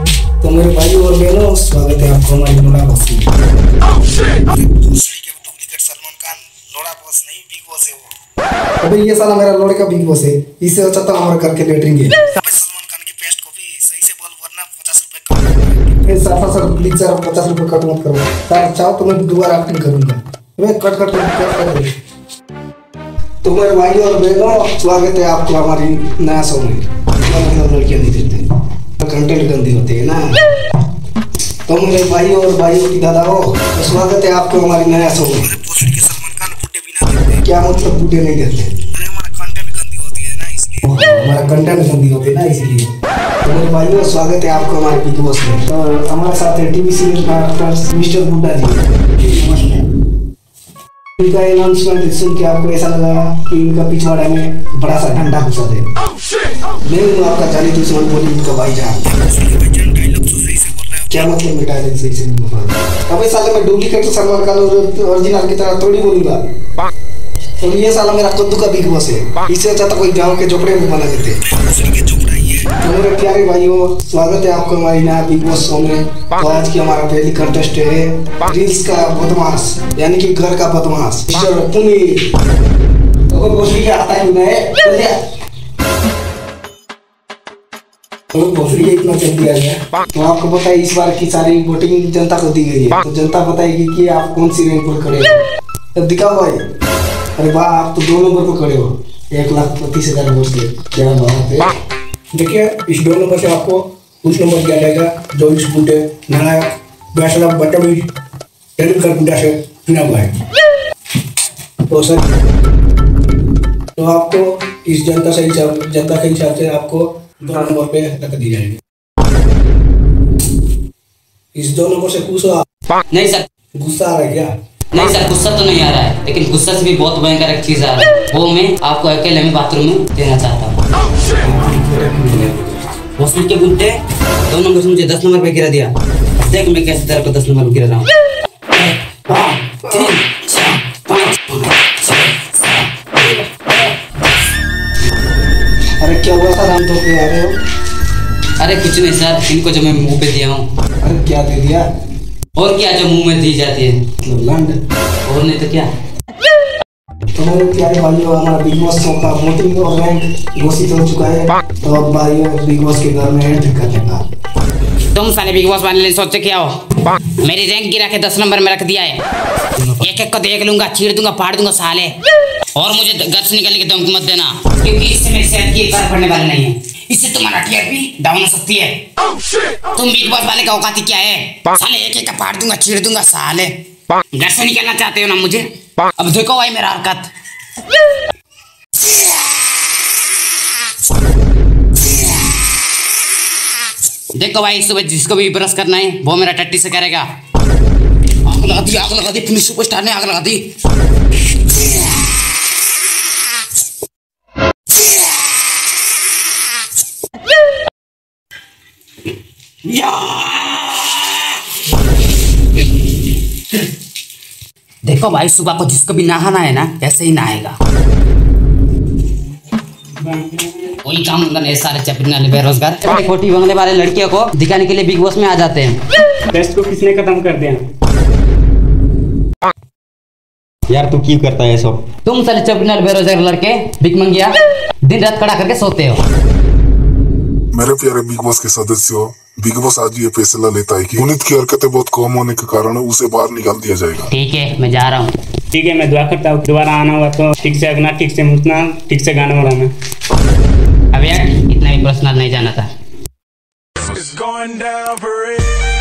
तो मेरे भाई और बहनों, स्वागत है आपको हमारी नोरा बॉस में। दूसरे के duplicate Salman Khan Nora boss नहीं, बिग बॉस है वो। अबे ये साला मेरा लड़के का बिग बॉस है, इसे अच्छा तो हमारा करके लेटरेंगे। अबे सलमान खान की पेस्ट कॉपी सही से बोल, वरना 50 रुपए। ए साफा सर प्लीज सर, 50 रुपए कट मत करो सर, चाहो तो मैं दोबारा एक्टिंग करूंगा। मैं कट। तो मेरे भाई और बहनों, स्वागत है आपको हमारी नया शो में। मतलब लड़कियाँ नहीं देते, कंटेंट गंदी होते हैं ना। तो मेरे भाई और भाइयों की दादा हो, तो स्वागत है आपको हमारी नया शो में। क्या मतलब बूटे नहीं देते? हमारा कंटेंट गंदी होती है ना, इसलिए। हमारा कंटेंट गंदी होते हैं ना, इसलिए। तो मेरे भाइयों, स्वागत है आपको हमारे बिग बॉस में। और हमारे साथ है टीवी सीरियल डायरेक्टर मिस्टर बुड्ढा जी। इनका अनाउंसमेंट सुन के आपको ऐसा लगा कि इनका पिछवाड़ा में बड़ा सा ठंडा घुसा दे। मैं हूँ आपका जानी दुश्मन पुनीत का भाईजान। क्या मतलब मैं डायलॉग सही से नहीं बोल रहा? अबे साला मैं डुप्लीकेट सलमान खान ओरिजिनल की तरह थोड़ी बोलूंगा। और ये साला मेरा कद्दू का बिग बॉस है, इससे अच्छा तो कोई गाँव के झोपड़े में बना देते। तो मेरे प्यारे भाइयों, स्वागत है आपको हमारी नया बिग बॉस शो में। तो आज की हमारा पहली कंटेस्ट है रील्स का बदमाश, यानी कि घर का बदमाश मिस्टर पुनीत। आता ही नहीं भोसड़ी इतना जल्दी आ गया। तो आपको पता है इस बार की सारी वोटिंग जनता को दी गई है, तो जनता बताएगी की आप कौन सी रैंक पर खड़े। दिखाओ भाई, अरे वाह, आप तो 2 नंबर पर खड़े हो, 1,25,000 वोट से। क्या बात है। देखिए, इस 2 नंबर से आपको उस नंबर दिया जाएगा जो इस बूटे नारायक बैसला बटवी टेलीकर बूटा से चुना हुआ है। तो सर, तो आपको इस जनता के हिसाब से आपको 2 नंबर पे रख दी जाएगी। इस 2 नंबर से खुश हो आप? नहीं सर। गुस्सा आ रहा है क्या? नहीं सर, गुस्सा तो नहीं आ रहा है, लेकिन गुस्सा से भी बहुत भयंकर एक चीज आ रहा है, वो मैं आपको अकेले में बाथरूम में देना चाहता हूँ। भोसड़ी के गुंडे 2 नंबर से मुझे 10 नंबर पे गिरा दिया। देख मैं कैसे तेरे को 10 नंबर पे गिरा रहा हूँ। 1 2 3 4 5 6 7। अरे क्या हुआ सर, हम तो आ रहे हो? अरे कुछ नहीं सर, इनको जो मैं मुँह पे दिया हूँ। अरे क्या दे दिया? और क्या जो मुंह में दी जाती है, और नहीं तो क्या। तो मेरे प्यारे भाइयों, हमारा बिग बॉस शो का वोटिंग और रैंक घोषित हो चुका है। तो अब भाइयों, बिग बॉस के घर में एंट्री करने का। तुम सारे बिग बॉस वाले सोचते क्या हो? मेरी रैंक गिरा के 10 नंबर में रख दिया है। एक एक को देख लूंगा, चीर दूंगा, फाड़ दूंगा साले। और मुझे घर से निकलने की धमकी मत देना, क्योंकि इससे मेरी सेहत की असर पड़ने वाली नहीं है। इससे तुम्हारा टीआरपी डाउन हो सकती है। तुम बिग बॉस वाले का औकात क्या है साले? एक-एक का फाड़ दूंगा, चीर दूंगा साले। घर से निकलना चाहते हो ना मुझे? अब देखो भाई मेरा हरकत। देखो भाई, सुबह जिसको भी ब्रश करना है वो मेरा टट्टी से करेगा। आग लगा दी, आग लगा दी, पुनीत सुपरस्टार ने आग लगा दी। देखो भाई, सुबह को जिसको भी नहाना है ना, ऐसे ही नहाएगा। कोई काम करने ये सारे चपड़नाले बेरोजगार छोटी बंगले वाले लड़कियों को दिखाने के लिए बिग बॉस में आ जाते हैं। टेस्ट को किसने खत्म कर दिया? यार तू क्यों करता है सब? तुम सारे चपड़नाले बेरोजगार लड़के बिग मंगिया दिन रात खड़ा करके सोते हो। मेरे प्यारे बिग बॉस के सदस्यों, बिग बॉस आज ये फैसला लेता है कि पुनीत की हरकतें बहुत कम होने के कारण उसे बाहर निकाल दिया जाएगा। ठीक है, मैं जा रहा हूँ। ठीक है, मैं दुआ करता हूँ दोबारा आना हुआ तो ठीक से अगना, ठीक से मुतना, ठीक से गाना बनाना। अब यार इतना भी पर्सनल नहीं जाना था।